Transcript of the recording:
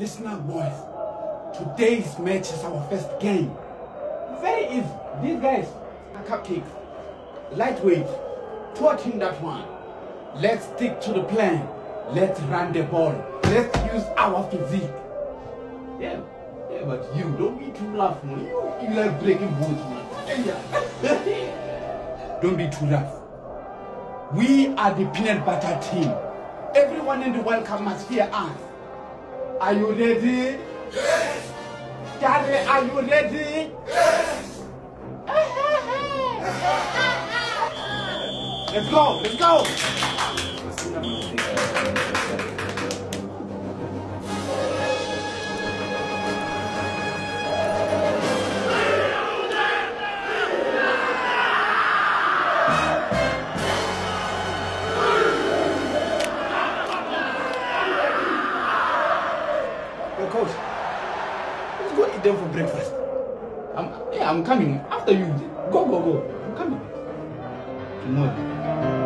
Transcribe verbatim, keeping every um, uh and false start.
Listen up, boys. Today's match is our first game. Very easy. These guys are cupcakes. Lightweight. Thwarting that one. Let's stick to the plan. Let's run the ball. Let's use our physique. Yeah. Yeah, but you, don't be too rough, man. You, you like breaking bones, man. Don't be too rough. We are the peanut butter team. Everyone in the World Cup must hear us. Are you ready? Yes! Daddy, are you ready? Yes! Let's go, let's go! Coach, let's go eat them for breakfast. I'm, yeah, I'm coming. After you, go, go, go. I'm coming. Tomorrow.